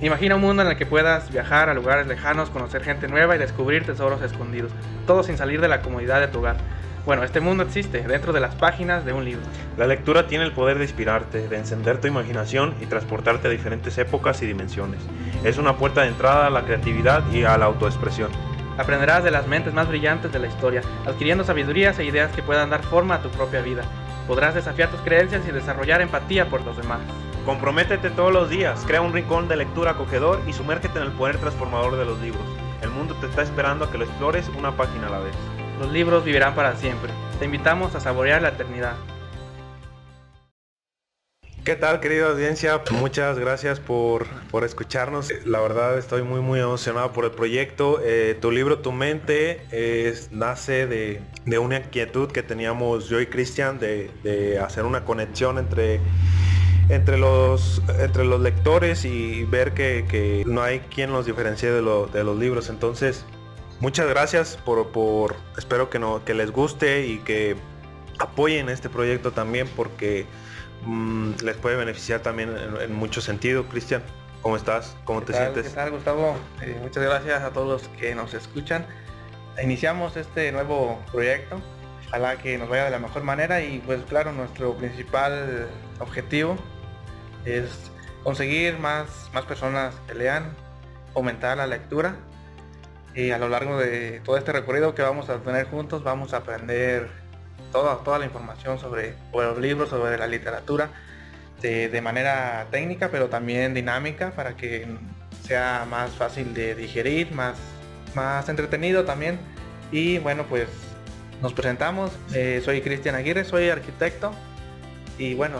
Imagina un mundo en el que puedas viajar a lugares lejanos, conocer gente nueva y descubrir tesoros escondidos, todo sin salir de la comodidad de tu hogar. Bueno, este mundo existe dentro de las páginas de un libro. La lectura tiene el poder de inspirarte, de encender tu imaginación y transportarte a diferentes épocas y dimensiones. Es una puerta de entrada a la creatividad y a la autoexpresión. Aprenderás de las mentes más brillantes de la historia, adquiriendo sabidurías e ideas que puedan dar forma a tu propia vida. Podrás desafiar tus creencias y desarrollar empatía por los demás. Comprométete todos los días, crea un rincón de lectura acogedor y sumérgete en el poder transformador de los libros. El mundo te está esperando a que lo explores una página a la vez. Los libros vivirán para siempre. Te invitamos a saborear la eternidad. ¿Qué tal, querida audiencia? Muchas gracias por escucharnos. La verdad estoy muy emocionado por el proyecto. Tu libro, tu mente, nace de una inquietud que teníamos yo y Cristian de hacer una conexión entre los lectores y ver que no hay quien los diferencie de los libros. Entonces, muchas gracias por espero que les guste y que apoyen este proyecto también, porque les puede beneficiar también en mucho sentido. Cristian, ¿cómo estás? ¿Cómo te sientes? ¿Qué tal, Gustavo? Muchas gracias a todos los que nos escuchan. Iniciamos este nuevo proyecto, ojalá que nos vaya de la mejor manera, y pues claro, nuestro principal objetivo es conseguir más personas que lean, aumentar la lectura. Y a lo largo de todo este recorrido que vamos a tener juntos, vamos a aprender toda la información sobre los libros, sobre la literatura, de manera técnica, pero también dinámica, para que sea más fácil de digerir, más entretenido también. Y bueno, pues nos presentamos. Soy Cristian Aguirre, soy arquitecto, y bueno,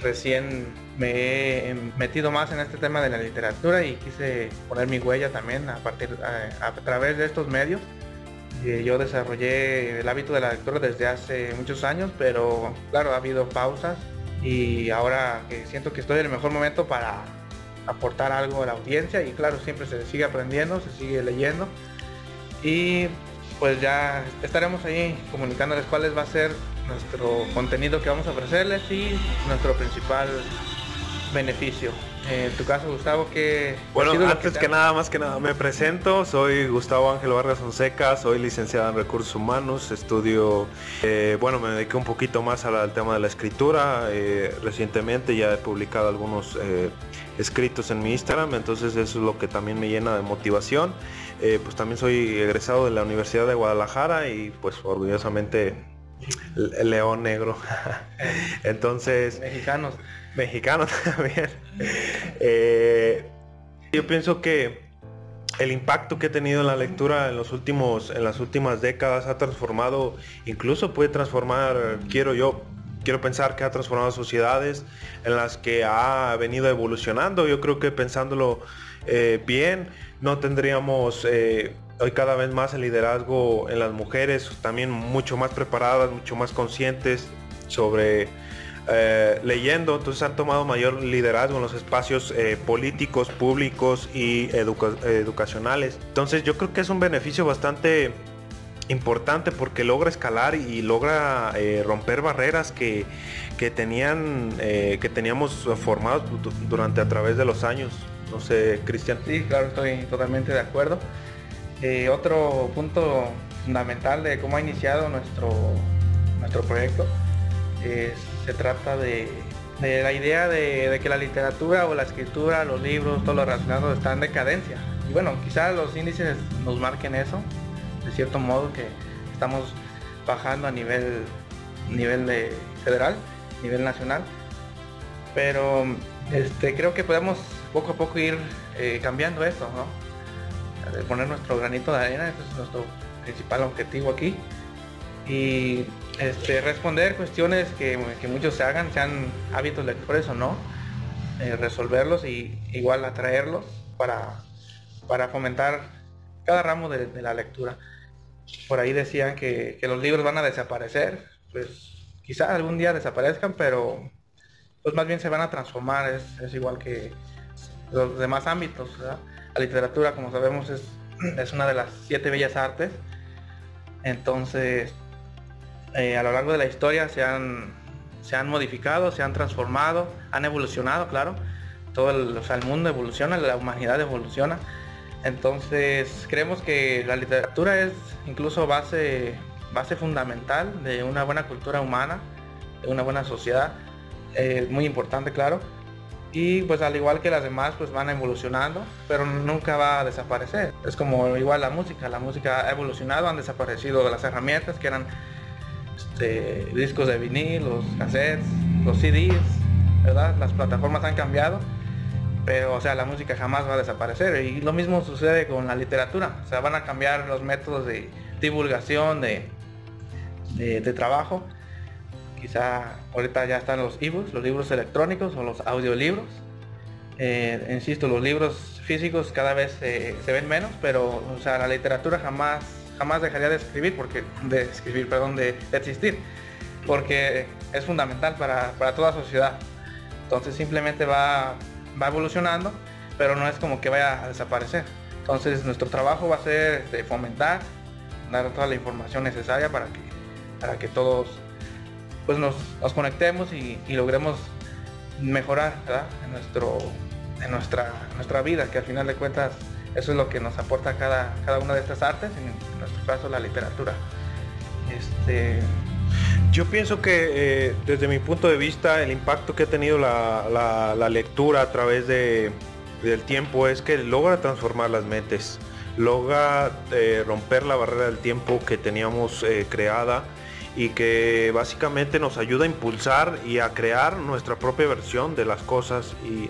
recién me he metido más en este tema de la literatura y quise poner mi huella también a través de estos medios. Yo desarrollé el hábito de la lectura desde hace muchos años, pero claro, ha habido pausas, y ahora que siento que estoy en el mejor momento para aportar algo a la audiencia. Y claro, siempre se sigue aprendiendo, se sigue leyendo, y pues ya estaremos ahí comunicándoles cuáles va a ser nuestro contenido que vamos a ofrecerles y nuestro principal beneficio. En tu caso, Gustavo, ¿qué? Bueno, antes que nada, más que nada, me presento. Soy Gustavo Ángelo Vargas Fonseca, soy licenciado en Recursos Humanos, estudio, bueno, me dediqué un poquito más al tema de la escritura. Recientemente ya he publicado algunos escritos en mi Instagram, entonces eso es lo que también me llena de motivación. Pues también soy egresado de la Universidad de Guadalajara y pues orgullosamente León Negro. Entonces, mexicanos también. Yo pienso que el impacto que ha tenido en la lectura en las últimas décadas ha transformado, incluso puede transformar, quiero pensar que ha transformado sociedades en las que ha venido evolucionando. Yo creo que pensándolo bien, no tendríamos hoy cada vez más el liderazgo en las mujeres, también mucho más preparadas, mucho más conscientes sobre leyendo. Entonces han tomado mayor liderazgo en los espacios políticos, públicos y educacionales. Entonces yo creo que es un beneficio bastante importante, porque logra escalar y logra romper barreras que teníamos formados a través de los años. No sé, Cristian. Sí, claro, estoy totalmente de acuerdo. Otro punto fundamental de cómo ha iniciado nuestro proyecto, se trata de la idea de que la literatura o la escritura, los libros, todo lo relacionado está en decadencia. Y bueno, quizás los índices nos marquen eso, de cierto modo, que estamos bajando a nivel de federal, nivel nacional, pero creo que podemos poco a poco ir cambiando eso, ¿no? De poner nuestro granito de arena, ese es nuestro principal objetivo aquí, y responder cuestiones que muchos se hagan, sean hábitos lectores o no, resolverlos y igual atraerlos para fomentar cada ramo de la lectura. Por ahí decían que los libros van a desaparecer, pues quizás algún día desaparezcan, pero pues más bien se van a transformar, es igual que los demás ámbitos, ¿verdad? La literatura, como sabemos, es una de las 7 bellas artes. Entonces, a lo largo de la historia se han modificado, se han transformado, han evolucionado, claro, todo el mundo evoluciona, la humanidad evoluciona. Entonces creemos que la literatura es incluso base fundamental de una buena cultura humana, de una buena sociedad, muy importante, claro. Y pues al igual que las demás, pues van evolucionando, pero nunca va a desaparecer. Es como igual la música ha evolucionado, han desaparecido las herramientas que eran discos de vinil, los cassettes, los CDs, ¿verdad? Las plataformas han cambiado, pero o sea, la música jamás va a desaparecer. Y lo mismo sucede con la literatura, o sea, van a cambiar los métodos de divulgación, de trabajo. Quizá ahorita ya están los ebooks, los libros electrónicos o los audiolibros. Insisto, los libros físicos cada vez se ven menos, pero o sea, la literatura jamás dejaría de existir, porque es fundamental para toda sociedad. Entonces simplemente va evolucionando, pero no es como que vaya a desaparecer. Entonces nuestro trabajo va a ser fomentar, dar toda la información necesaria para que todos pues nos conectemos y logremos mejorar, ¿verdad? en nuestra vida, que al final de cuentas eso es lo que nos aporta cada una de estas artes, en nuestro caso la literatura. Yo pienso que desde mi punto de vista el impacto que ha tenido la lectura a través del tiempo es que logra transformar las mentes, logra romper la barrera del tiempo que teníamos creada, y que básicamente nos ayuda a impulsar y a crear nuestra propia versión de las cosas, y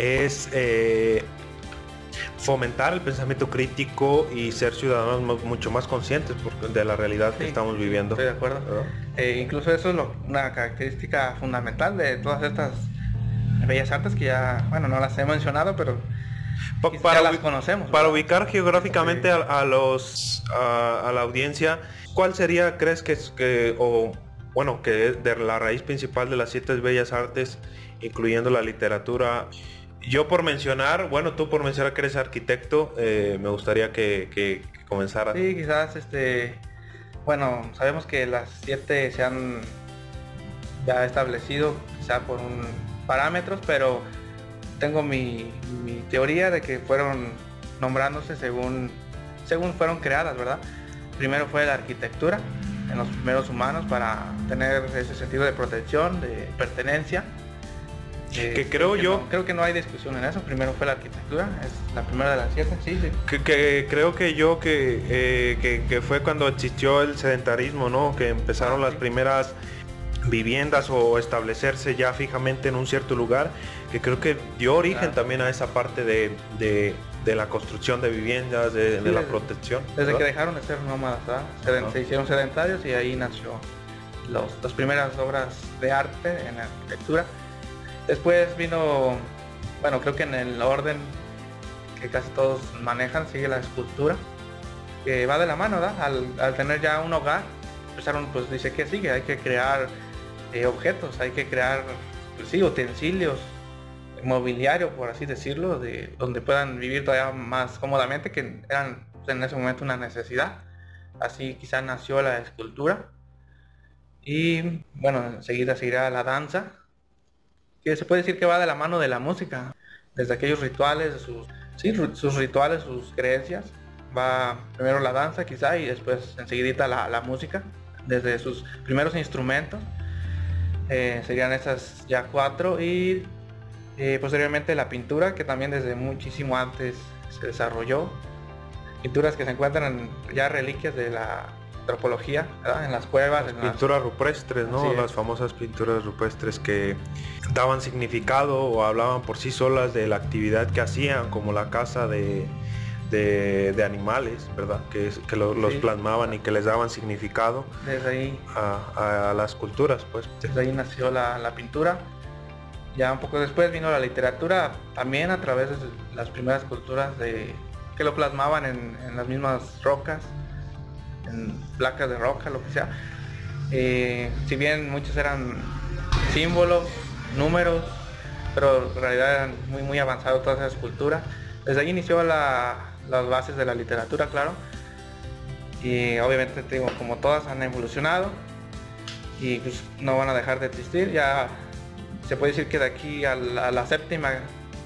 es fomentar el pensamiento crítico y ser ciudadanos mucho más conscientes de la realidad que estamos viviendo. Estoy de acuerdo. Incluso eso es una característica fundamental de todas estas bellas artes que ya, bueno, no las he mencionado, pero para ya las conocemos. Para ubicar geográficamente a la audiencia, ¿cuál sería, crees que de la raíz principal de las 7 bellas artes, incluyendo la literatura? Yo por mencionar, tú por mencionar que eres arquitecto, me gustaría que comenzaras. Sí, quizás, sabemos que las 7 se han ya establecido, quizá por parámetros, pero tengo mi teoría de que fueron nombrándose según fueron creadas, ¿verdad? Primero fue la arquitectura en los primeros humanos para tener ese sentido de protección, de pertenencia. Que creo yo. No, creo que no hay discusión en eso. Primero fue la arquitectura, es la primera de las 7, sí. Que creo que yo que fue cuando existió el sedentarismo, ¿no? Que empezaron las primeras viviendas o establecerse ya fijamente en un cierto lugar, que creo que dio origen también a esa parte de la construcción de viviendas, de la protección. Desde que dejaron de ser nómadas, se hicieron sedentarios, y ahí nació las primeras obras de arte en la arquitectura. Después vino, creo que en el orden que casi todos manejan, sigue la escultura, que va de la mano, al tener ya un hogar, empezaron, pues dice que sigue, hay que crear objetos, hay que crear utensilios, mobiliario, por así decirlo, donde puedan vivir todavía más cómodamente, que eran en ese momento una necesidad. Así quizá nació la escultura, y enseguida seguirá la danza, que se puede decir que va de la mano de la música, desde aquellos rituales, sus creencias. Va primero la danza quizá, y después enseguidita la música, desde sus primeros instrumentos. Serían esas ya 4, y posteriormente la pintura, que también desde muchísimo antes se desarrolló. Pinturas que se encuentran ya reliquias de la antropología, ¿verdad? En las cuevas. Las pinturas rupestres, ¿no? Las famosas pinturas rupestres que daban significado o hablaban por sí solas de la actividad que hacían, como la caza de animales, ¿verdad? Los plasmaban y que les daban significado desde ahí a las culturas, pues. Desde ahí nació la pintura. Ya un poco después vino la literatura, también a través de las primeras culturas que lo plasmaban en las mismas rocas, en placas de roca, lo que sea. Si bien muchos eran símbolos, números, pero en realidad eran muy, muy avanzados todas esas culturas. Desde ahí inició las bases de la literatura, claro. Y obviamente, como todas han evolucionado, y pues no van a dejar de existir. Ya se puede decir que de aquí a la séptima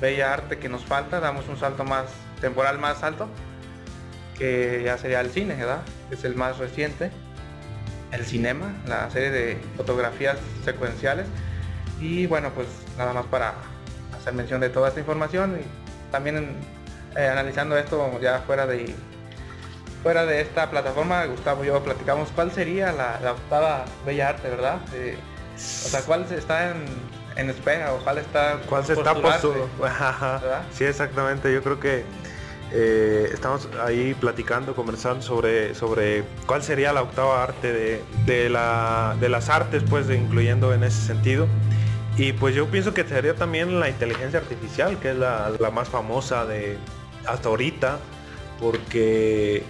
bella arte que nos falta, damos un salto más temporal más alto, que ya sería el cine, ¿verdad? Es el más reciente, el cinema, la serie de fotografías secuenciales. Y bueno, pues nada más para hacer mención de toda esta información y también analizando esto ya fuera de esta plataforma. Gustavo y yo platicamos cuál sería la octava bella arte, ¿verdad? O sea, cuál está en espera o cuál se está postulando. Sí, exactamente. Yo creo que estamos ahí platicando, conversando sobre cuál sería la octava arte de las artes, pues, incluyendo en ese sentido. Y pues yo pienso que sería también la inteligencia artificial, que es la más famosa de hasta ahorita, porque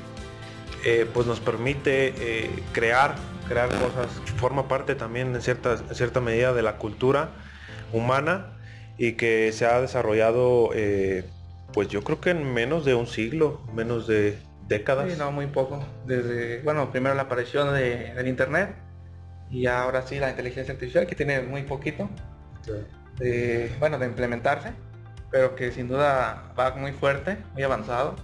pues nos permite crear cosas, forma parte también en cierta medida de la cultura humana, y que se ha desarrollado pues yo creo que en menos de un siglo, menos de décadas. Sí, no, muy poco. Desde, bueno, primero la aparición del internet, y ahora sí la inteligencia artificial, que tiene muy poquito, sí, bueno, de implementarse, pero que sin duda va muy fuerte, muy avanzado.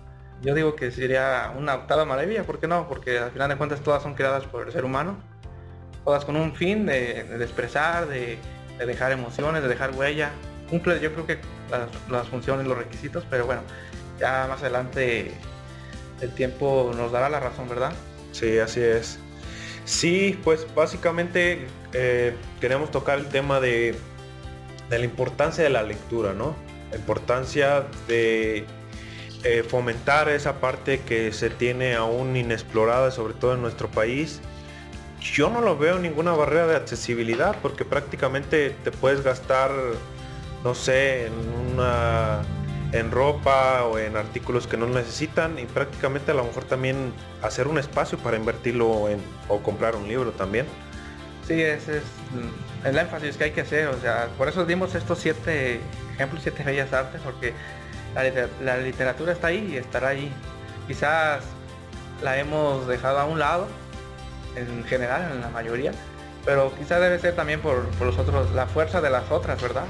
Yo digo que sería una octava maravilla, ¿por qué no? Porque al final de cuentas todas son creadas por el ser humano, todas con un fin de expresar, de dejar emociones, de dejar huella. Cumple, yo creo que las funciones, los requisitos, pero bueno, ya más adelante el tiempo nos dará la razón, ¿verdad? Sí, así es. Sí, pues básicamente queremos tocar el tema de la importancia de la lectura, ¿no? La importancia de fomentar esa parte que se tiene aún inexplorada, sobre todo en nuestro país. Yo no lo veo ninguna barrera de accesibilidad, porque prácticamente te puedes gastar, no sé, en ropa o en artículos que no necesitan, y prácticamente a lo mejor también hacer un espacio para invertirlo o comprar un libro también. Sí, ese es el énfasis que hay que hacer. O sea, por eso dimos estos 7 ejemplos, 7 bellas artes, porque la literatura está ahí y estará ahí. Quizás la hemos dejado a un lado, en general, en la mayoría, pero quizás debe ser también por los otros, la fuerza de las otras, ¿verdad?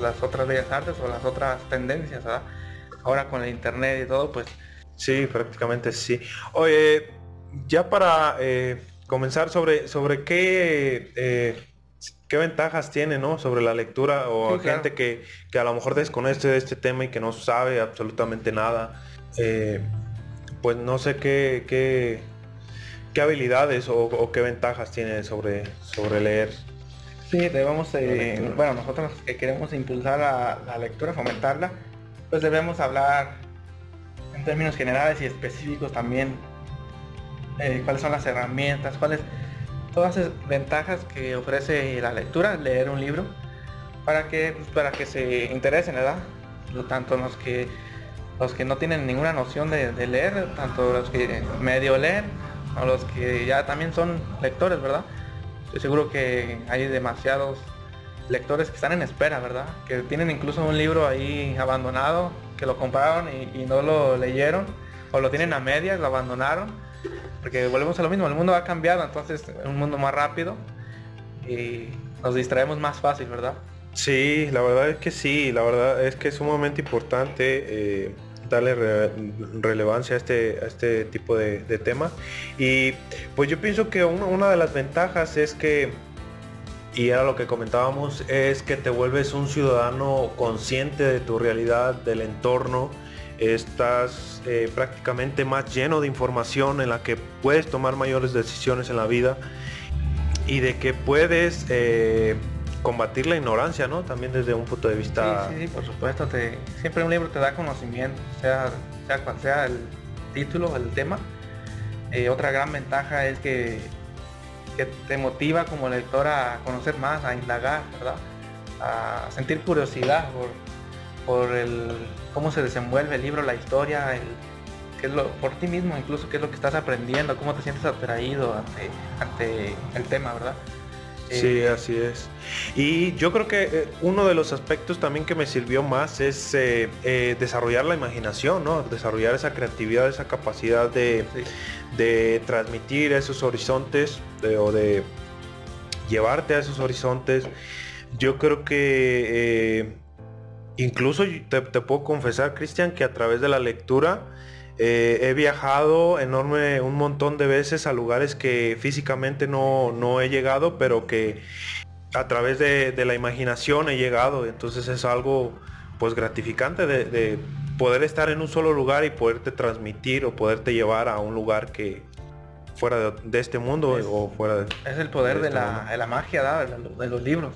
Las otras bellas artes o las otras tendencias, ¿verdad? Ahora con el internet y todo, pues... Sí, prácticamente sí. Oye, ya para comenzar sobre qué ventajas tiene, ¿no?, sobre la lectura, o sí, gente, claro, que a lo mejor desconoce de este tema y que no sabe absolutamente nada. Pues no sé qué habilidades o qué ventajas tiene sobre leer. Sí, debemos, bueno, nosotros que queremos impulsar la lectura, fomentarla, pues debemos hablar en términos generales y específicos también, cuáles son las herramientas, todas esas ventajas que ofrece la lectura, leer un libro, para que se interesen, ¿verdad? Tanto los que no tienen ninguna noción de leer, tanto los que medio leen, o los que ya también son lectores, ¿verdad? Estoy seguro que hay demasiados lectores que están en espera, ¿verdad? Que tienen incluso un libro ahí abandonado, que lo compraron y no lo leyeron, o lo tienen a medias, lo abandonaron, porque volvemos a lo mismo, el mundo ha cambiado, entonces es un mundo más rápido y nos distraemos más fácil, ¿verdad? Sí, la verdad es que sí, la verdad es que es sumamente importante darle relevancia a este tipo de tema. Y pues yo pienso que una de las ventajas es que, y era lo que comentábamos, es que te vuelves un ciudadano consciente de tu realidad, del entorno. Estás prácticamente más lleno de información en la que puedes tomar mayores decisiones en la vida, y de que puedes combatir la ignorancia, ¿no? También desde un punto de vista... Sí, por supuesto. Siempre un libro te da conocimiento, sea cual sea el título, el tema. Otra gran ventaja es que te motiva como lector a conocer más, a indagar, ¿verdad? A sentir curiosidad por el cómo se desenvuelve el libro, la historia, por ti mismo incluso, qué es lo que estás aprendiendo, cómo te sientes atraído ante el tema, ¿verdad? Sí, así es. Y yo creo que uno de los aspectos también que me sirvió más es desarrollar la imaginación, ¿no? Desarrollar esa creatividad, esa capacidad de transmitir esos horizontes, o de llevarte a esos horizontes. Yo creo que Incluso te puedo confesar, Cristian, que a través de la lectura he viajado un montón de veces a lugares que físicamente no he llegado, pero que a través de la imaginación he llegado. Entonces es algo pues gratificante de poder estar en un solo lugar y poderte transmitir o poderte llevar a un lugar que fuera de este mundo o fuera de... Es el poder de la magia, de los libros.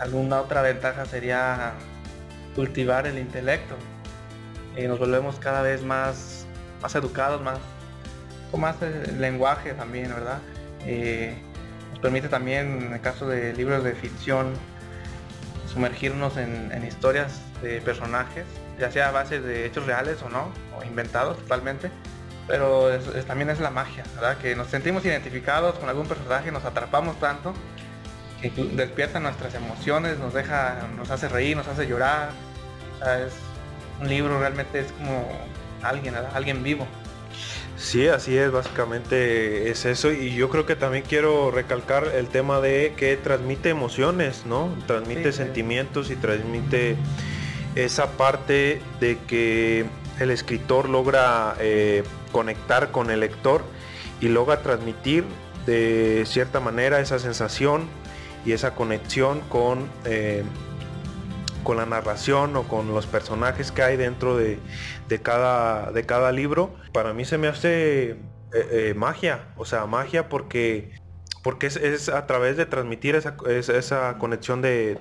Alguna otra ventaja sería cultivar el intelecto. Y nos volvemos cada vez más educados, con más lenguaje también, ¿verdad? Nos permite también, en el caso de libros de ficción, sumergirnos en historias de personajes, ya sea a base de hechos reales o no, o inventados totalmente, pero también es la magia, ¿verdad? Que nos sentimos identificados con algún personaje, nos atrapamos tanto, que despierta nuestras emociones, nos hace reír, nos hace llorar. O sea, un libro realmente es como alguien vivo. Sí, así es, básicamente es eso. Y yo creo que también quiero recalcar el tema de que transmite emociones, ¿no? Transmite sentimientos y transmite esa parte de que el escritor logra conectar con el lector y logra transmitir de cierta manera esa sensación y esa conexión con la narración o con los personajes que hay dentro de cada libro. Para mí se me hace magia, o sea, magia porque es a través de transmitir esa conexión de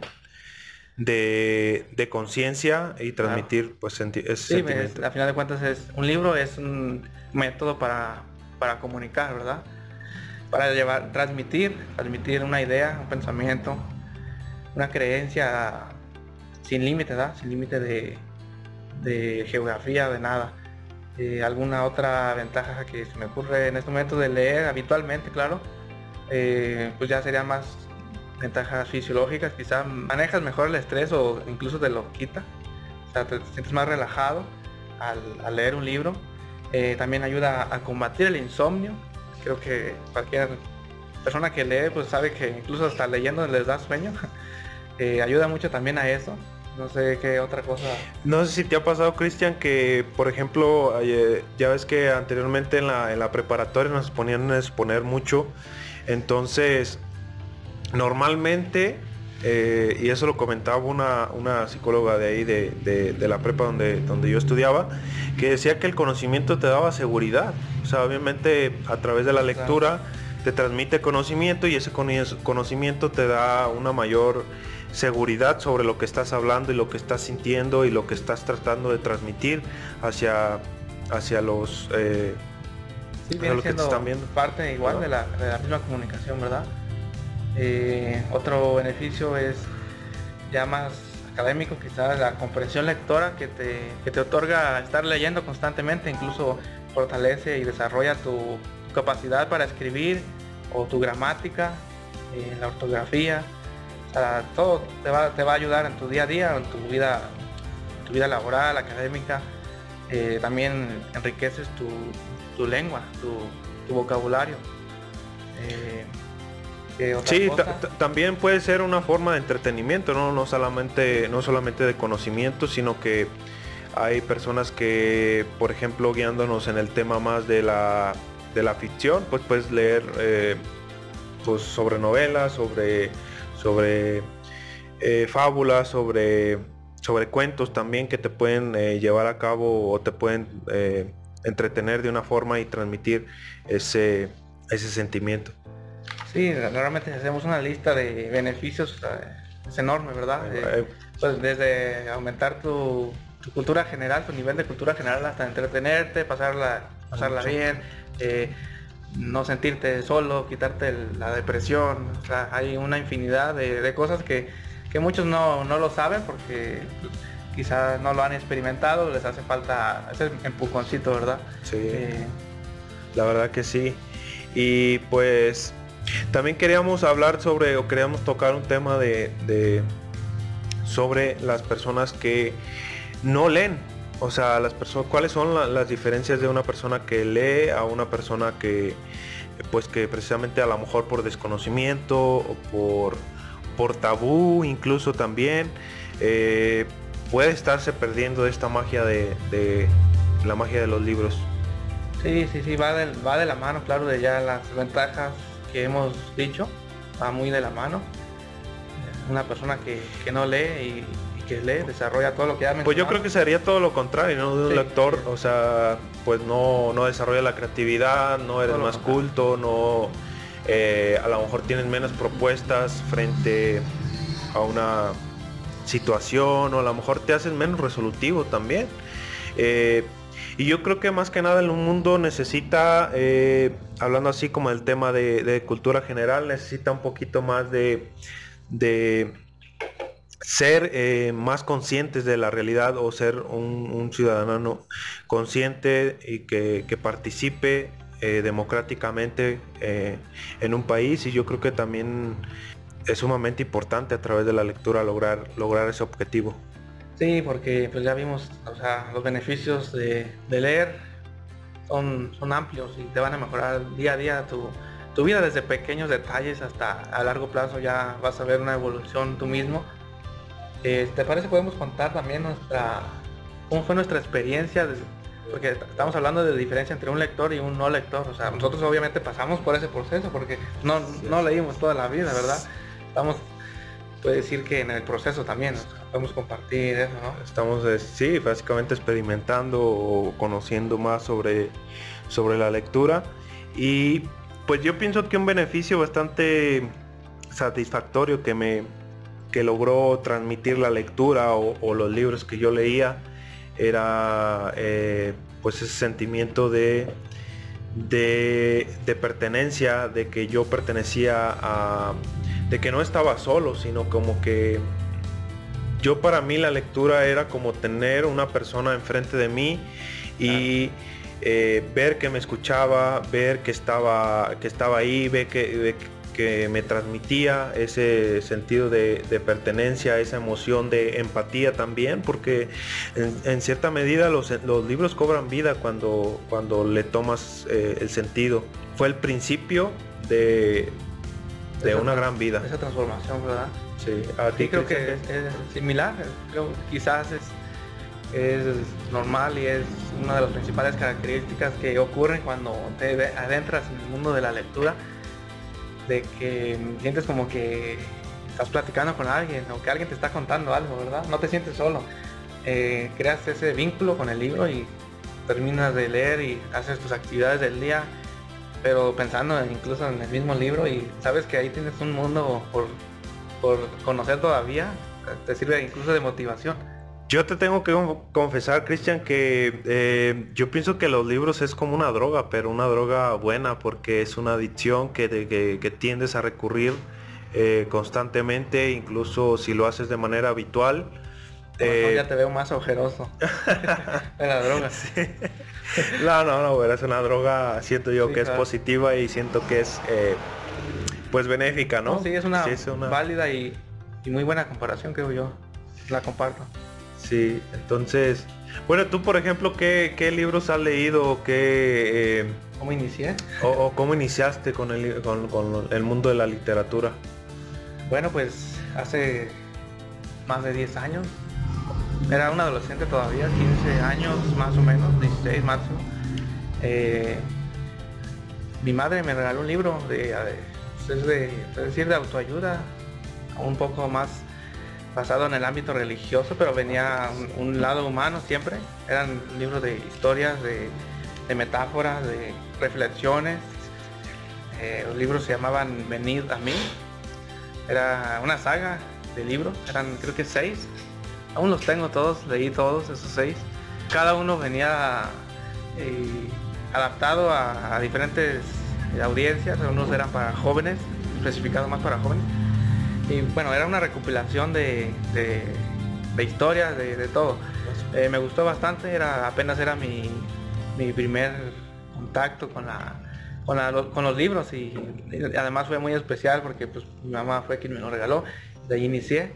conciencia y transmitir, claro, pues ese sentimiento. Al final de cuentas un libro es un método para comunicar, ¿verdad? Para transmitir una idea, un pensamiento, una creencia. Sin límite, ¿verdad? Sin límite de geografía, de nada. Alguna otra ventaja que se me ocurre en este momento de leer habitualmente, claro, pues ya serían más ventajas fisiológicas. Quizás manejas mejor el estrés o incluso te lo quita. O sea, te sientes más relajado al leer un libro. También ayuda a combatir el insomnio. Creo que cualquier persona que lee pues sabe que incluso hasta leyendo les da sueño. Ayuda mucho también a eso. No sé qué otra cosa. No sé si te ha pasado, Cristian, que por ejemplo, ya ves que anteriormente en la preparatoria nos ponían a exponer mucho. Entonces, normalmente, y eso lo comentaba una psicóloga de ahí de la prepa donde yo estudiaba, que decía que el conocimiento te daba seguridad. O sea, obviamente a través de la lectura te transmite conocimiento y ese conocimiento te da una mayor seguridad sobre lo que estás hablando y lo que estás sintiendo y lo que estás tratando de transmitir hacia los sí, viene siendo que te están viendo. Parte igual de la misma comunicación, ¿verdad? Otro beneficio es ya más académico, quizás la comprensión lectora que te otorga estar leyendo constantemente, incluso fortalece y desarrolla tu capacidad para escribir o tu gramática, la ortografía. Todo te va a ayudar en tu día a día, en tu vida laboral, académica. También enriqueces tu lengua, tu vocabulario. Sí, también puede ser una forma de entretenimiento, no solamente de conocimiento, sino que hay personas que, por ejemplo, guiándonos en el tema más de la ficción, pues puedes leer pues sobre novelas, sobre fábulas, sobre cuentos también que te pueden llevar a cabo o te pueden entretener de una forma y transmitir ese sentimiento. Sí, realmente si hacemos una lista de beneficios, es enorme, ¿verdad? Pues desde aumentar tu cultura general, tu nivel de cultura general, hasta entretenerte, pasarla bien, no sentirte solo, quitarte la depresión. O sea, hay una infinidad de cosas que muchos no lo saben porque quizás no lo han experimentado, les hace falta ese empujoncito, ¿verdad? Sí, la verdad que sí. Y pues también queríamos hablar queríamos tocar un tema sobre las personas que no leen. O sea, ¿cuáles son las diferencias de una persona que lee a una persona que precisamente a lo mejor por desconocimiento o por tabú incluso también? puede estarse perdiendo esta magia de la magia de los libros. Sí, va de la mano, claro, de ya las ventajas que hemos dicho, va muy de la mano. Una persona que no lee y que lee, desarrolla todo lo que ya mencionado. Pues yo creo que sería todo lo contrario, ¿no? De un lector, o sea, pues no desarrolla la creatividad, no eres más culto, no, a lo mejor tienes menos propuestas frente a una situación, o a lo mejor te haces menos resolutivo también. Y yo creo que más que nada el mundo necesita, hablando así como del tema de cultura general, necesita un poquito más de ser más conscientes de la realidad, o ser un ciudadano consciente y que participe democráticamente en un país. Y yo creo que también es sumamente importante a través de la lectura lograr ese objetivo. Sí, porque pues ya vimos, o sea, los beneficios de leer son amplios y te van a mejorar día a día tu vida, desde pequeños detalles hasta a largo plazo ya vas a ver una evolución tú mismo. ¿Te parece podemos contar también cómo fue nuestra experiencia? Porque estamos hablando de la diferencia entre un lector y un no lector. O sea, nosotros obviamente pasamos por ese proceso porque no leímos toda la vida, ¿verdad? Puede decir que en el proceso también podemos compartir eso, ¿no? Estamos, sí, básicamente experimentando o conociendo más sobre la lectura. Y pues yo pienso que un beneficio bastante satisfactorio que logró transmitir la lectura o los libros que yo leía era pues ese sentimiento de pertenencia, de que yo pertenecía de que no estaba solo, sino como que yo, para mí la lectura era como tener una persona enfrente de mí y ver que me escuchaba, ver que estaba ahí, ver que me transmitía ese sentido de pertenencia, esa emoción de empatía también, porque en cierta medida los libros cobran vida cuando le tomas el sentido. Fue el principio de una gran vida. Esa transformación, ¿verdad? Sí, sí, creo que es similar. Creo quizás es normal y es una de las principales características que ocurren cuando te adentras en el mundo de la lectura, de que sientes como que estás platicando con alguien o que alguien te está contando algo, ¿verdad? No te sientes solo. Creas ese vínculo con el libro y terminas de leer y haces tus actividades del día, pero pensando incluso en el mismo libro, y sabes que ahí tienes un mundo por conocer todavía, te sirve incluso de motivación. Yo te tengo que confesar, Cristian, que yo pienso que los libros es como una droga, pero una droga buena, porque es una adicción que tiendes a recurrir constantemente, incluso si lo haces de manera habitual. Ya te veo más ojeroso de la droga. Sí. No, pero es una droga, siento yo, sí, que claro, es positiva, y siento que es pues benéfica, ¿no? Sí, es una válida y muy buena comparación, creo yo. La comparto. Sí, entonces, bueno, tú por ejemplo, ¿qué libros has leído? ¿Cómo inicié? O ¿cómo iniciaste con el mundo de la literatura? Bueno, pues hace más de 10 años. Era un adolescente todavía, 15 años más o menos, 16 máximo. Mi madre me regaló un libro de autoayuda, un poco más basado en el ámbito religioso, pero venía un lado humano siempre. Eran libros de historias, de metáforas, de reflexiones. Los libros se llamaban Venid a mí. Era una saga de libros, eran creo que 6. Aún los tengo todos, leí todos esos 6. Cada uno venía adaptado a diferentes audiencias. Algunos eran para jóvenes, especificados más para jóvenes. Y bueno, era una recopilación de historias, de todo. Me gustó bastante, apenas era mi primer contacto con los libros, y además fue muy especial porque pues mi mamá fue quien me lo regaló, de ahí inicié.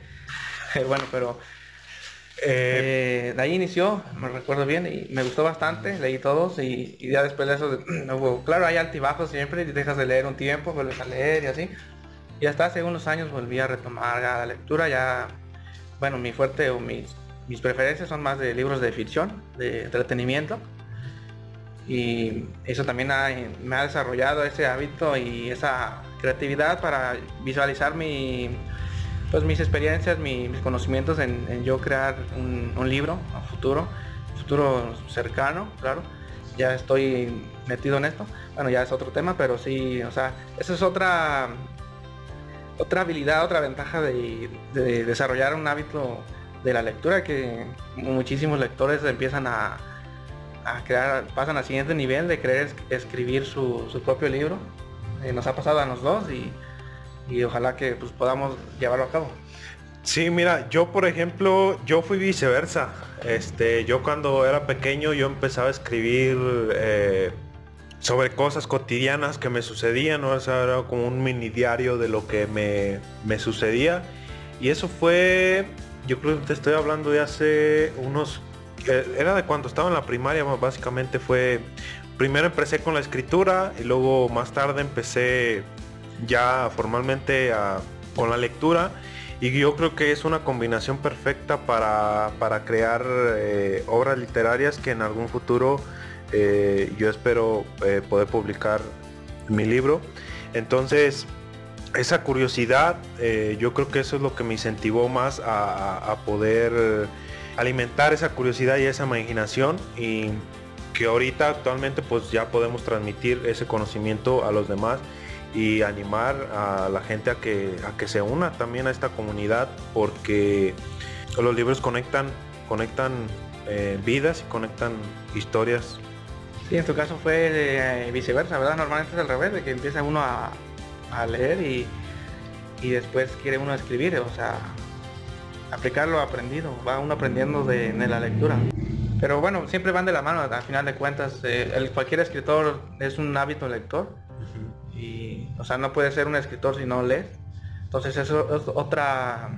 Bueno, pero de ahí inició, me recuerdo bien, y me gustó bastante, leí todos, y ya después de eso, claro, hay altibajos siempre, dejas de leer un tiempo, vuelves a leer y así, y hasta hace unos años volví a retomar la lectura. Ya, bueno, mi fuerte o mi mis preferencias son más de libros de ficción, de entretenimiento, y eso también me ha desarrollado ese hábito y esa creatividad para visualizar mis experiencias, mis conocimientos en yo crear un libro a futuro cercano, claro. Ya estoy metido en esto, bueno, ya es otro tema, pero sí, o sea, esa es otra habilidad, otra ventaja de desarrollar un hábito de la lectura, que muchísimos lectores empiezan a crear, pasan al siguiente nivel de querer escribir su propio libro. Nos ha pasado a los dos y ojalá que pues podamos llevarlo a cabo. Sí, mira, yo por ejemplo, yo fui viceversa. Yo cuando era pequeño yo empezaba a escribir sobre cosas cotidianas que me sucedían, ¿no? O sea, era como un mini diario de lo que me sucedía. Y eso fue, yo creo que te estoy hablando de hace unos... Era de cuando estaba en la primaria, básicamente fue... Primero empecé con la escritura y luego más tarde empecé ya formalmente con la lectura. Y yo creo que es una combinación perfecta para crear obras literarias que en algún futuro yo espero poder publicar mi libro. Entonces, esa curiosidad, yo creo que eso es lo que me incentivó más a poder alimentar esa curiosidad y esa imaginación, y que ahorita actualmente pues ya podemos transmitir ese conocimiento a los demás y animar a la gente a que se una también a esta comunidad, porque los libros conectan vidas y conectan historias. Sí, en tu caso fue viceversa, ¿verdad? Normalmente es al revés, de que empieza uno a leer y después quiere uno escribir, o sea, aplicar lo aprendido, va uno aprendiendo de la lectura. Pero bueno, siempre van de la mano, al final de cuentas, cualquier escritor es un hábito lector. Y, o sea, no puedes ser un escritor si no lees. Entonces eso es otra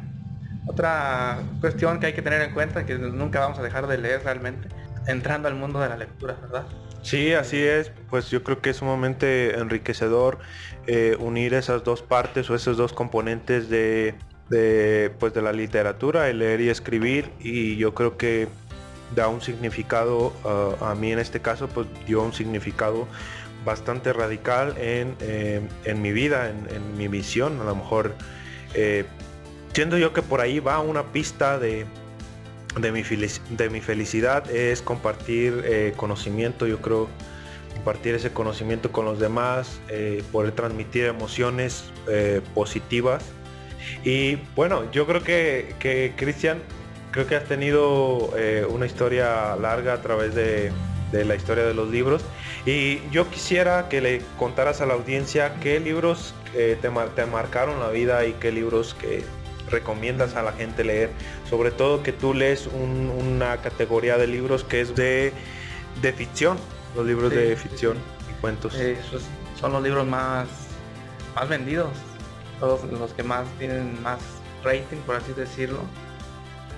cuestión que hay que tener en cuenta, que nunca vamos a dejar de leer realmente, entrando al mundo de la lectura, ¿verdad? Sí, así es. Pues yo creo que es sumamente enriquecedor unir esas dos partes o esos dos componentes de la literatura, el leer y escribir, y yo creo que da un significado, a mí en este caso, pues dio un significado bastante radical en mi vida, en mi visión. A lo mejor siento yo que por ahí va una pista de mi felicidad, es compartir conocimiento, yo creo, compartir ese conocimiento con los demás, poder transmitir emociones positivas. Y bueno, yo creo que Cristian, creo que has tenido una historia larga a través de la historia de los libros, y yo quisiera que le contaras a la audiencia qué libros te marcaron la vida y qué libros que recomiendas a la gente leer, sobre todo que tú lees una categoría de libros que es de ficción, los libros de ficción y cuentos. Esos son los libros más vendidos, todos los que más tienen más rating, por así decirlo.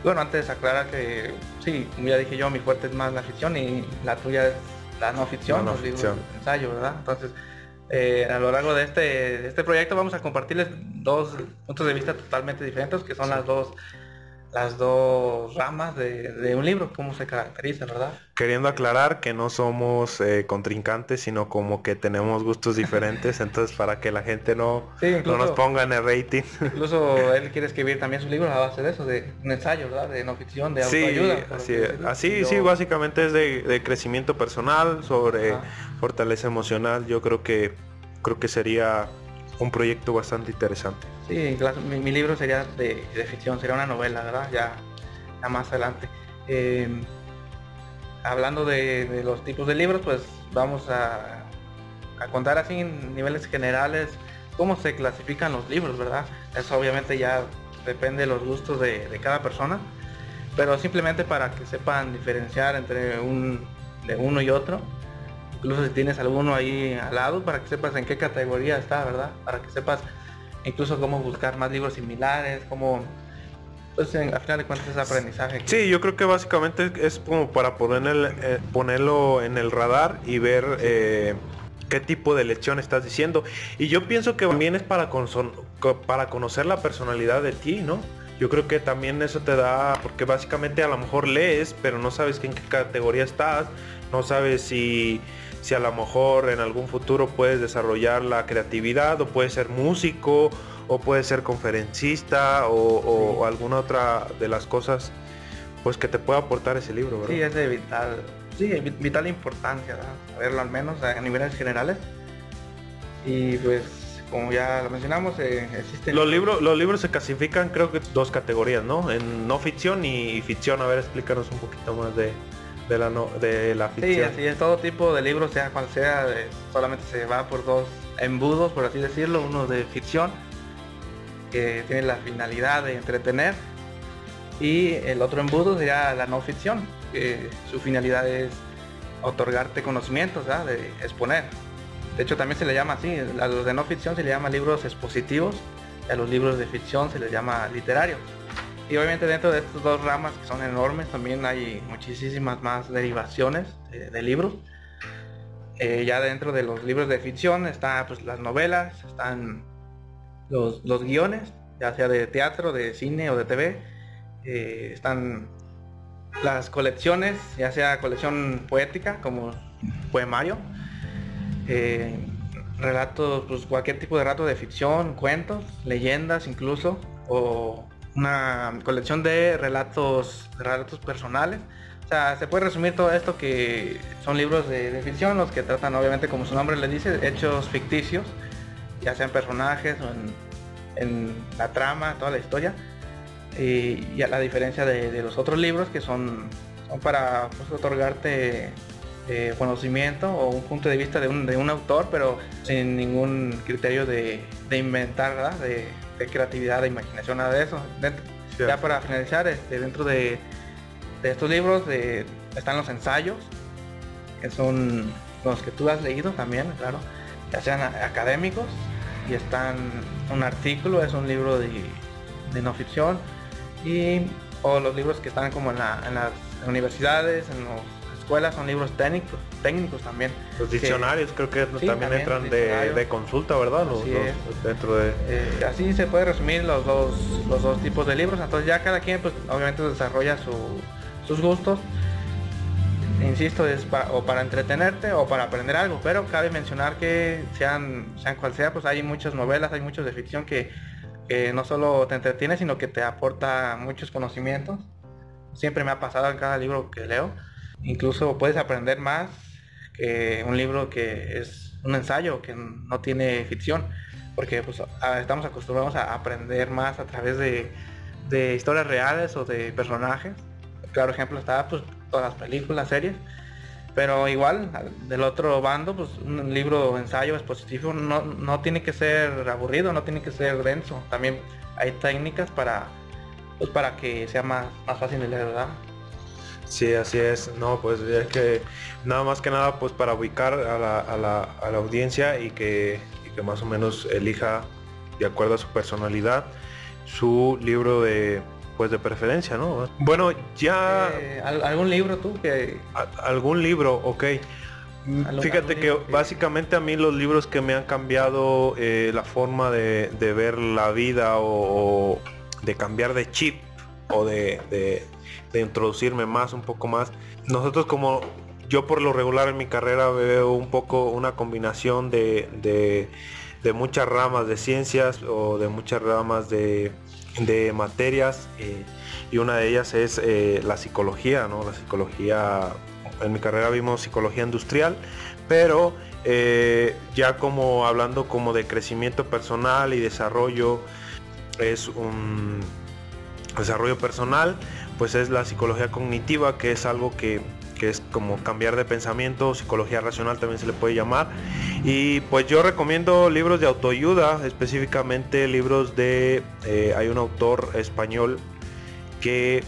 Bueno, antes aclara que sí, como ya dije yo, mi fuerte es más la ficción y la tuya es la no ficción, los libros de ensayo, ¿verdad? Entonces, a lo largo de este proyecto vamos a compartirles dos puntos de vista totalmente diferentes, que son las dos ramas de un libro, cómo se caracteriza, ¿verdad? Queriendo aclarar que no somos contrincantes, sino como que tenemos gustos diferentes, entonces para que la gente no nos ponga en el rating. Incluso él quiere escribir también sus libros a base de eso, de un ensayo, ¿verdad? De no ficción, de autoayuda. Sí, así básicamente es de crecimiento personal, sobre fortaleza emocional. Yo creo que sería un proyecto bastante interesante. Sí, mi libro sería de ficción, sería una novela, ¿verdad? Ya más adelante. Hablando de los tipos de libros, pues vamos a contar así en niveles generales cómo se clasifican los libros, ¿verdad? Eso obviamente ya depende de los gustos de cada persona, pero simplemente para que sepan diferenciar entre de uno y otro. Incluso si tienes alguno ahí al lado, para que sepas en qué categoría está, ¿verdad? Para que sepas incluso cómo buscar más libros similares, cómo... Pues al final de cuentas es aprendizaje. Sí, yo creo que básicamente es como para ponerlo en el radar y ver qué tipo de lección estás diciendo. Y yo pienso que también es para conocer la personalidad de ti, ¿no? Yo creo que también eso te da, porque básicamente a lo mejor lees, pero no sabes en qué categoría estás, no sabes si a lo mejor en algún futuro puedes desarrollar la creatividad, o puedes ser músico, o puedes ser conferencista, o alguna otra de las cosas pues que te pueda aportar ese libro, ¿verdad? Sí, es de vital, importancia, ¿verdad? Saberlo al menos a niveles generales. Y pues, como ya lo mencionamos, existen... Los libros se clasifican, creo que dos categorías, ¿no? En no ficción y ficción. A ver, explícanos un poquito más de la ficción. Sí, así es, todo tipo de libros, sea cual sea, solamente se va por dos embudos, por así decirlo. Uno de ficción, que tiene la finalidad de entretener, y el otro embudo sería la no ficción, que su finalidad es otorgarte conocimientos, ¿verdad? De exponer. De hecho, también se le llama así, a los de no ficción se le llama libros expositivos, y a los libros de ficción se les llama literarios. Y obviamente dentro de estas dos ramas, que son enormes, también hay muchísimas más derivaciones de libros. Ya dentro de los libros de ficción están pues las novelas, están los guiones, ya sea de teatro, de cine o de TV. Están las colecciones, ya sea colección poética como poemario, relatos, pues cualquier tipo de relato de ficción, cuentos, leyendas incluso, o una colección de relatos personales. O sea, se puede resumir todo esto que son libros de ficción, los que tratan, obviamente, como su nombre les dice, hechos ficticios, ya sean personajes o en la trama, toda la historia. Y a la diferencia de los otros libros, que son para, pues, otorgarte conocimiento o un punto de vista de un autor, pero sin ningún criterio de inventar, ¿verdad? De creatividad, de imaginación, nada de eso. Sí. Ya para finalizar, dentro de estos libros están los ensayos, que son los que tú has leído también, claro, ya sean académicos, y están un artículo, es un libro de no ficción, o los libros que están como en las universidades, en las escuelas, son libros técnicos también. Los diccionarios, creo que sí, también entran de consulta, ¿verdad? Así se puede resumir los dos tipos de libros. Entonces ya cada quien, pues, obviamente desarrolla sus gustos. Insisto, es para entretenerte o para aprender algo, pero cabe mencionar que sean cual sea, pues hay muchas novelas, hay muchos de ficción que no solo te entretiene, sino que te aporta muchos conocimientos. Siempre me ha pasado en cada libro que leo. Incluso puedes aprender más que un libro que es un ensayo, que no tiene ficción, porque pues estamos acostumbrados a aprender más a través de historias reales o de personajes. Claro, ejemplo está, pues, todas las películas, series. Pero igual, del otro bando, pues un libro ensayo expositivo no tiene que ser aburrido, no tiene que ser denso. También hay técnicas para que sea más fácil de leer, ¿verdad? Sí, así es. No, pues es que nada más que nada, pues para ubicar a la audiencia, y que más o menos elija de acuerdo a su personalidad su libro de preferencia, ¿no? Bueno, ya... ¿Algún libro tú? Que... ¿Algún libro? Ok. Fíjate que básicamente a mí los libros que me han cambiado la forma de ver la vida, o de cambiar de chip, o de introducirme más, un poco más. Nosotros, como yo por lo regular en mi carrera veo un poco una combinación de muchas ramas de ciencias, o de muchas ramas de materias, y una de ellas es la psicología, ¿no? La psicología, en mi carrera vimos psicología industrial, pero ya como hablando como de crecimiento personal y desarrollo, es un desarrollo personal, pues es la psicología cognitiva, que es algo que es como cambiar de pensamiento, psicología racional también se le puede llamar. Y pues yo recomiendo libros de autoayuda, específicamente libros de... hay un autor español que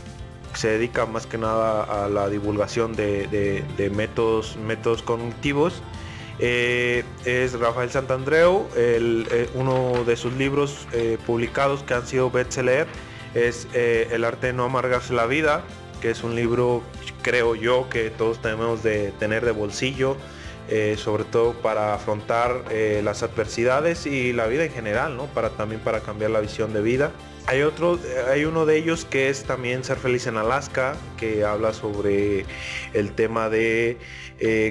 se dedica más que nada a la divulgación de métodos cognitivos. Es Rafael Santandreu. Uno de sus libros publicados que han sido bestseller es El Arte de No Amargarse la Vida, que es un libro, creo yo, que todos tenemos de tener de bolsillo, sobre todo para afrontar las adversidades y la vida en general, ¿no? También para cambiar la visión de vida. Hay uno de ellos que es también Ser Feliz en Alaska, que habla sobre el tema de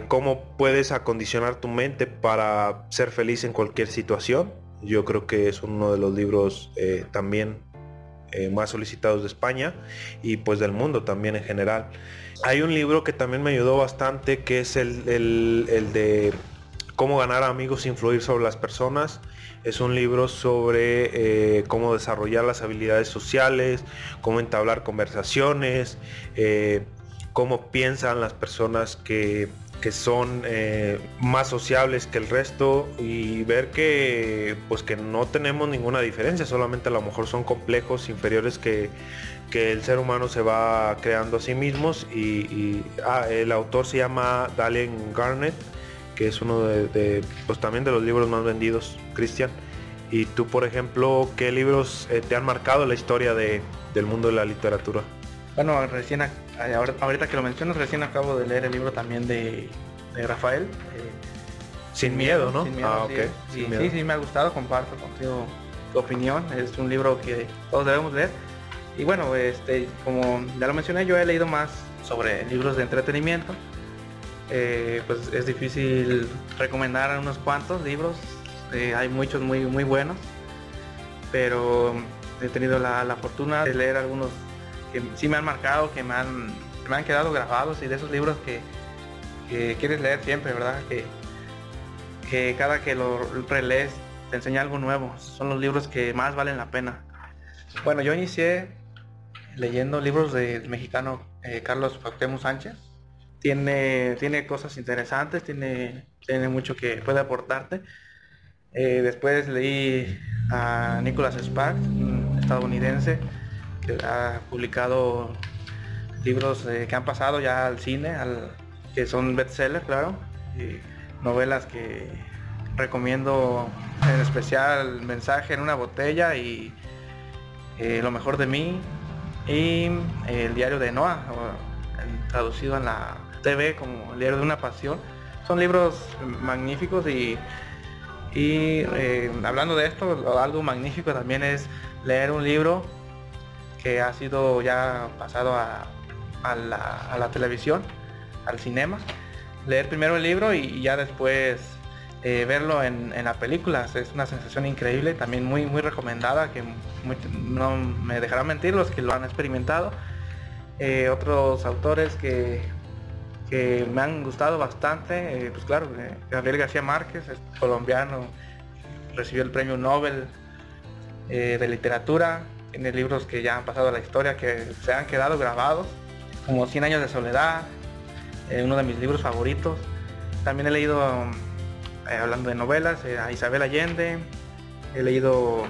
cómo puedes acondicionar tu mente para ser feliz en cualquier situación. Yo creo que es uno de los libros también más solicitados de España y pues del mundo también en general. Hay un libro que también me ayudó bastante, que es el de Cómo ganar amigos e influir sobre las personas. Es un libro sobre cómo desarrollar las habilidades sociales, cómo entablar conversaciones, cómo piensan las personas que son más sociables que el resto, y ver que pues que no tenemos ninguna diferencia, solamente a lo mejor son complejos inferiores que el ser humano se va creando a sí mismos. El autor se llama Dalian Garnett, que es uno pues también de los libros más vendidos. Cristian, y tú, por ejemplo, ¿qué libros te han marcado la historia del mundo de la literatura? Bueno, ahorita que lo mencionas, recién acabo de leer el libro también de Rafael. Sin miedo, ¿no? Sin miedo, ah, sí, ok. Sí, me ha gustado, comparto contigo tu opinión. Es un libro que todos debemos leer. Y bueno, como ya lo mencioné, yo he leído más sobre libros de entretenimiento. Pues es difícil recomendar unos cuantos libros, hay muchos muy buenos, pero he tenido la fortuna de leer algunos que sí me han marcado, que me han quedado grabados, y de esos libros que quieres leer siempre, ¿verdad? Que cada que lo relees te enseña algo nuevo. Son los libros que más valen la pena. Bueno, yo inicié leyendo libros del mexicano Carlos Fautemus Sánchez. Tiene cosas interesantes, tiene mucho que puede aportarte. Después leí a Nicholas Sparks, un estadounidense, que ha publicado libros que han pasado ya al cine, que son bestsellers, claro, y novelas que recomiendo, en especial Mensaje en una botella y Lo mejor de mí y El diario de Noa, traducido en la TV como El diario de una pasión. Son libros magníficos y hablando de esto, algo magnífico también es leer un libro que ha sido ya pasado a la televisión, al cinema. Leer primero el libro y ya después verlo en la película. Es una sensación increíble, también muy recomendada, que no me dejarán mentir los que lo han experimentado. Otros autores que me han gustado bastante, pues claro, Gabriel García Márquez, es colombiano, recibió el premio Nobel de literatura. Tiene libros que ya han pasado a la historia, que se han quedado grabados, como 100 años de soledad, uno de mis libros favoritos. También he leído, hablando de novelas, a Isabel Allende, he leído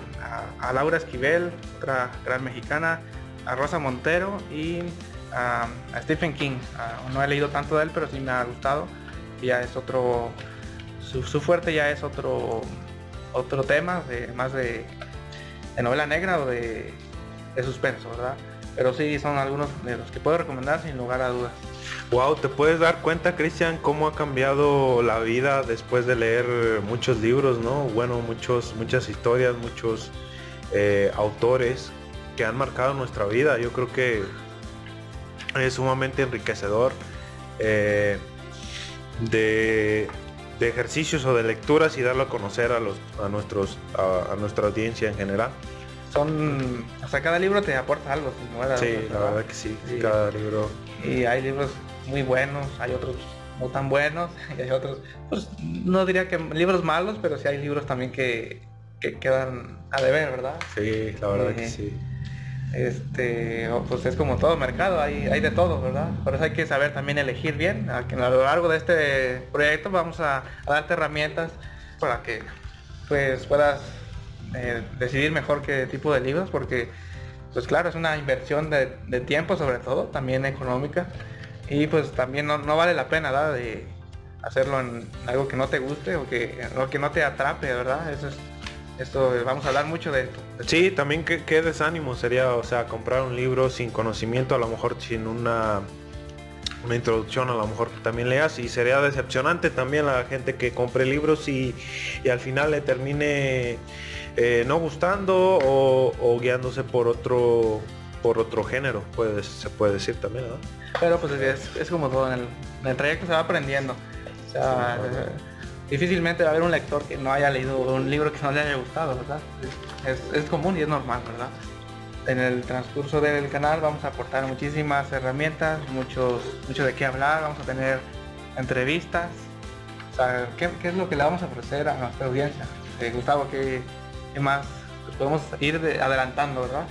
a Laura Esquivel, otra gran mexicana, a Rosa Montero y a Stephen King. No he leído tanto de él, pero sí me ha gustado. Ya es otro, su fuerte ya es otro tema, más de novela negra o de suspenso, ¿verdad? Pero sí, son algunos de los que puedo recomendar sin lugar a dudas. Wow, ¿te puedes dar cuenta, Cristian, cómo ha cambiado la vida después de leer muchos libros, ¿no? Bueno, muchas historias, muchos autores que han marcado nuestra vida. Yo creo que es sumamente enriquecedor de ejercicios o de lecturas, y darlo a conocer a nuestra audiencia en general. Cada libro te aporta algo, sin duda. Sí, la verdad que sí, sí, cada libro. Y hay libros muy buenos, hay otros no tan buenos, y hay otros, pues no diría que libros malos, pero sí hay libros también que quedan a deber, ¿verdad? Sí, la verdad que sí. Pues es como todo mercado, hay de todo, ¿verdad? Por eso hay que saber también elegir bien. A lo largo de este proyecto vamos a darte herramientas para que pues puedas decidir mejor qué tipo de libros, porque pues claro, es una inversión de tiempo, sobre todo, también económica, y pues también no vale la pena, ¿verdad?, de hacerlo en algo que no te guste o que no te atrape, ¿verdad? Eso es. Vamos a hablar mucho de esto. Sí, también qué desánimo sería, o sea, comprar un libro sin conocimiento, a lo mejor sin una introducción, a lo mejor también leas, y sería decepcionante también la gente que compre libros y al final le termine no gustando o guiándose por otro género, pues se puede decir también, ¿no? Pero pues es como todo, en el trayecto se va aprendiendo. O sea, difícilmente va a haber un lector que no haya leído un libro que no le haya gustado, ¿verdad? Es común y es normal, ¿verdad? En el transcurso del canal vamos a aportar muchísimas herramientas, mucho de qué hablar, vamos a tener entrevistas. O sea, ¿qué es lo que le vamos a ofrecer a nuestra audiencia? Gustavo, ¿qué más podemos ir adelantando, ¿verdad?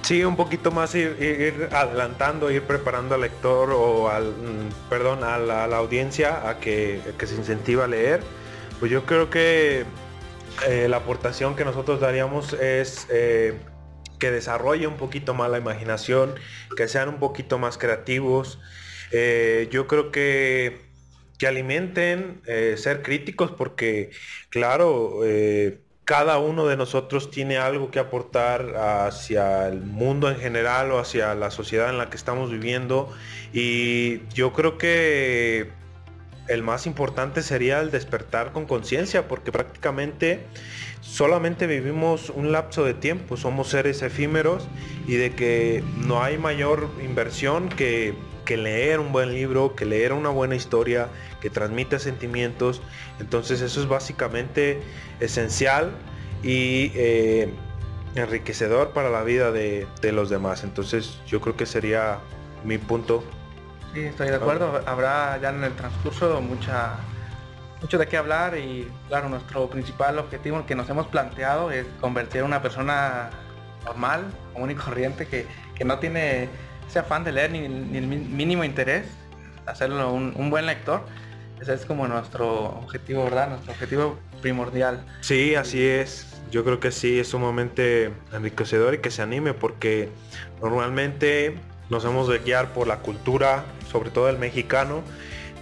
Sí, un poquito más ir adelantando, ir preparando al lector o a la audiencia a que se incentiva a leer. Pues yo creo que la aportación que nosotros daríamos es que desarrolle un poquito más la imaginación, que sean un poquito más creativos. Yo creo que alimenten, ser críticos, porque claro, cada uno de nosotros tiene algo que aportar hacia el mundo en general o hacia la sociedad en la que estamos viviendo, y yo creo que el más importante sería el despertar con conciencia, porque prácticamente solamente vivimos un lapso de tiempo, somos seres efímeros, y de que no hay mayor inversión que leer un buen libro, que leer una buena historia, que transmita sentimientos. Entonces eso es básicamente esencial y enriquecedor para la vida de los demás. Entonces yo creo que sería mi punto. Sí, estoy de acuerdo. Habrá ya en el transcurso mucho de qué hablar, y claro, nuestro principal objetivo que nos hemos planteado es convertir en una persona normal, común y corriente, que no tiene ese afán de leer ni el mínimo interés, hacerlo un buen lector. Ese es como nuestro objetivo, ¿verdad? Nuestro objetivo primordial. Sí, así es. Yo creo que sí, es sumamente enriquecedor y que se anime, porque normalmente nos hemos de guiar por la cultura, sobre todo el mexicano,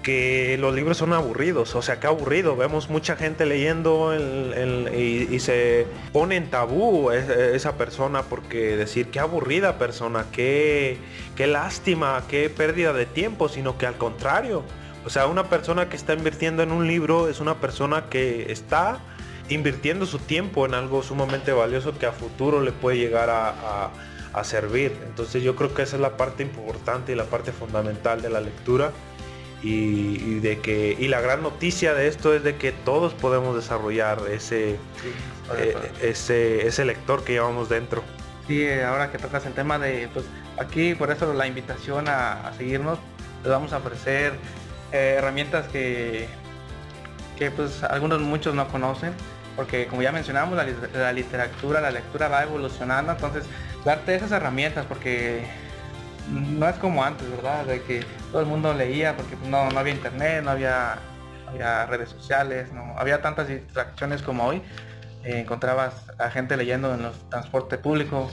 que los libros son aburridos. O sea, qué aburrido, vemos mucha gente leyendo y se pone en tabú esa persona, porque decir qué aburrida persona, qué lástima, qué pérdida de tiempo, sino que al contrario. O sea, una persona que está invirtiendo en un libro es una persona que está invirtiendo su tiempo en algo sumamente valioso que a futuro le puede llegar a servir. Entonces yo creo que esa es la parte importante y la parte fundamental de la lectura, y la gran noticia de esto es de que todos podemos desarrollar ese lector que llevamos dentro. Sí, ahora que tocas el tema de, pues aquí por eso la invitación a seguirnos, les vamos a ofrecer herramientas que pues muchos no conocen, porque como ya mencionamos, la literatura, la lectura va evolucionando. Entonces darte esas herramientas, porque no es como antes, ¿verdad? De que todo el mundo leía, porque no había internet, no había redes sociales, no había tantas distracciones como hoy. Encontrabas a gente leyendo en los transportes públicos,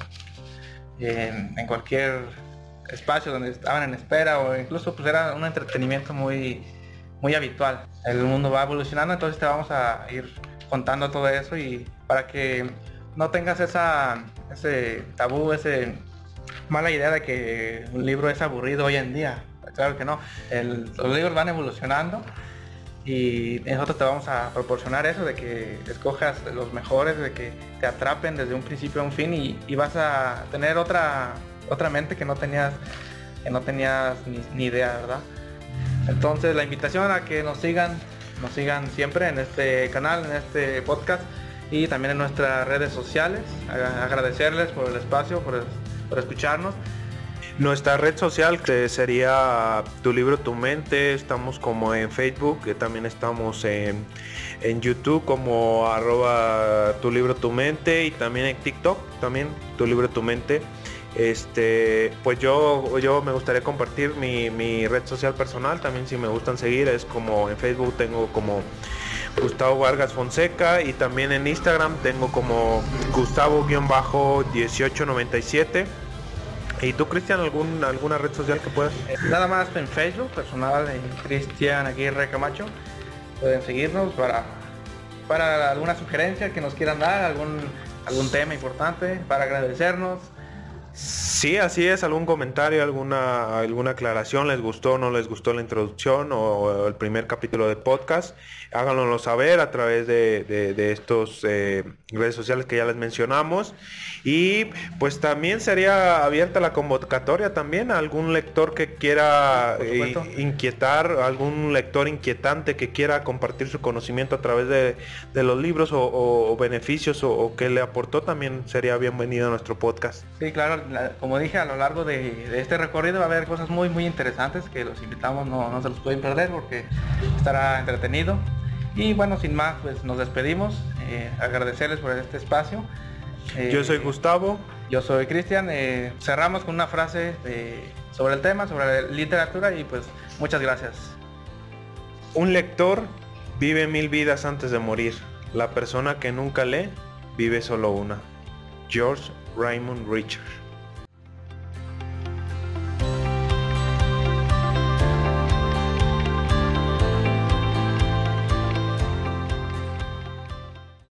en cualquier espacio donde estaban en espera, o incluso pues era un entretenimiento muy, muy habitual. El mundo va evolucionando, entonces te vamos a ir contando todo eso, y para que no tengas ese tabú, ese mala idea de que un libro es aburrido hoy en día. Claro que no, los libros van evolucionando, y nosotros te vamos a proporcionar eso, de que escojas los mejores, de que te atrapen desde un principio a un fin, y vas a tener otra mente que no tenías ni idea, ¿verdad? Entonces la invitación a que nos sigan siempre en este canal, en este podcast, y también en nuestras redes sociales. Agradecerles por el espacio, por escucharnos. Nuestra red social, que sería Tu Libro, Tu Mente. Estamos como en Facebook, que también estamos en YouTube como @ Tu Libro, Tu Mente, y también en TikTok también Tu Libro, Tu Mente. Pues yo me gustaría compartir mi red social personal también, si me gustan seguir. Es como en Facebook tengo como Gustavo Vargas Fonseca, y también en Instagram tengo como Gustavo-1897. ¿Y tú, Cristian, alguna red social que puedas? Nada más en Facebook, personal, en Cristian Aguirre Camacho. Pueden seguirnos para alguna sugerencia que nos quieran dar, algún tema importante, para agradecernos. Sí, así es. ¿Algún comentario, alguna aclaración? ¿Les gustó o no les gustó la introducción o el primer capítulo de podcast? Háganoslo saber a través de estos redes sociales que ya les mencionamos. Y pues también sería abierta la convocatoria también a algún lector que quiera inquietar, algún lector inquietante que quiera compartir su conocimiento a través de los libros o beneficios o que le aportó, también sería bienvenido a nuestro podcast. Sí, claro. Como dije, a lo largo de este recorrido va a haber cosas muy muy interesantes que los invitamos, no se los pueden perder porque estará entretenido. Y bueno, sin más, pues nos despedimos, agradecerles por este espacio. Yo soy Gustavo. Yo soy Cristian. Cerramos con una frase sobre el tema, sobre la literatura, y pues muchas gracias. Un lector vive 1000 vidas antes de morir. La persona que nunca lee vive solo una. George Raymond Richards.